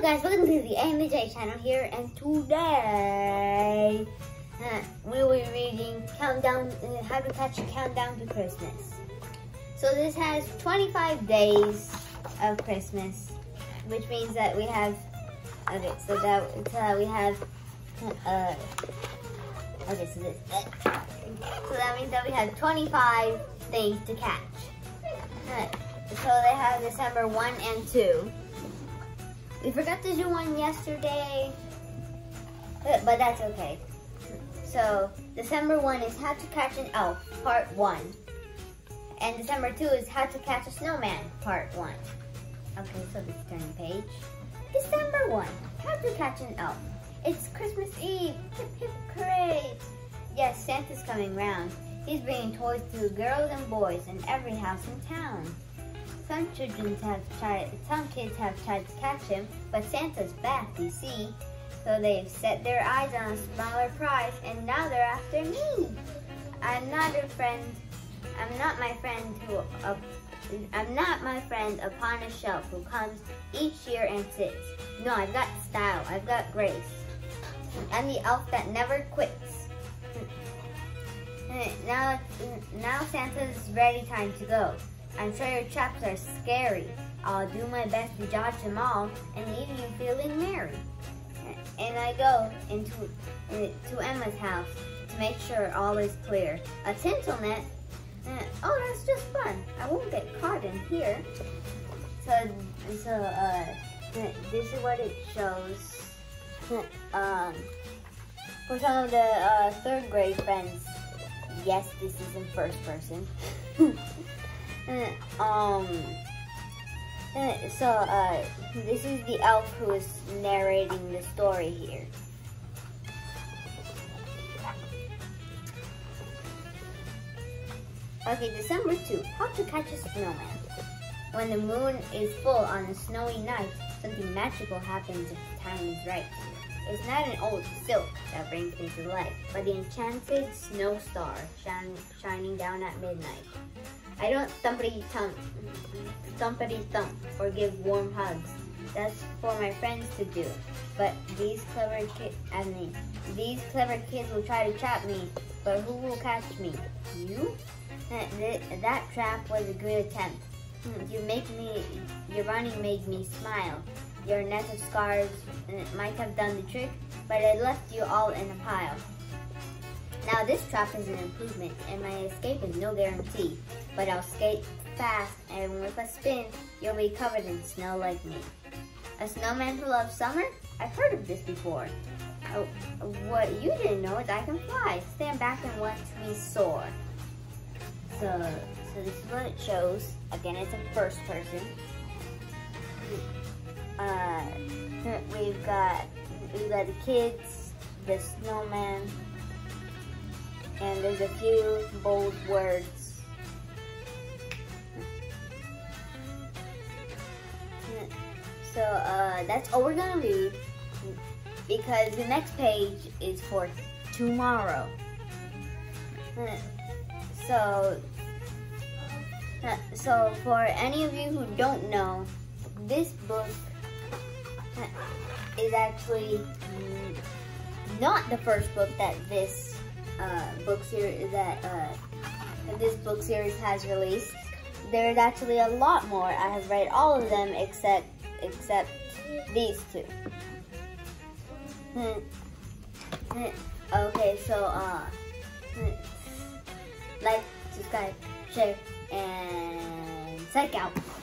up, guys? Welcome to the AMJ channel here, and today we will be reading How to Catch, Countdown to Christmas. So this has 25 days of Christmas, which means that we have so that means that we have 25 things to catch. So they have December 1 and 2. We forgot to do one yesterday, but that's okay. So December 1 is How to Catch an Elf, Part 1. And December 2 is How to Catch a Snowman, Part 1. Okay, so let's turn the page. December 1, How to Catch an Elf. It's Christmas Eve, hip hip hooray! Yes, Santa's coming round. He's bringing toys to girls and boys in every house in town. Some kids have tried to catch him, but Santa's back, you see. So they've set their eyes on a smaller prize, and now they're after me. I'm not my friend upon a shelf who comes each year and sits. No, I've got style. I've got grace. I'm the elf that never quits. Now Santa's ready, time to go. I'm sure your chaps are scary. I'll do my best to dodge them all and leave you feeling merry. And I go into Emma's house to make sure all is clear. A tinsel net? Oh, that's just fun. I won't get caught in here. So this is what it shows for some of the third grade friends. Yes, this is in first person. This is the elf who is narrating the story here. Okay, December 2, How to Catch a Snowman. When the moon is full on a snowy night, something magical happens if the time is right. It's not an old silk that brings me to life, but the enchanted snow star shining down at midnight. I don't thumpity thump or give warm hugs. That's for my friends to do. But these clever kids will try to trap me. But who will catch me? You? That trap was a good attempt. Your running made me smile. Your net of scarves might have done the trick, but I left you all in a pile. Now this trap is an improvement, and my escape is no guarantee. But I'll skate fast, and with a spin, you'll be covered in snow like me. A snowman who loves summer? I've heard of this before. Oh, what you didn't know is I can fly. Stand back and watch me soar. So this is what it shows. Again, it's in first person. We've got the kids, the snowman, and there's a few bold words. So that's all we're gonna read, because the next page is for tomorrow. So for any of you who don't know, this book is actually not the first book that this book series has released. There's actually a lot more. I have read all of them except these two. Okay, so like, subscribe, share, and psych out.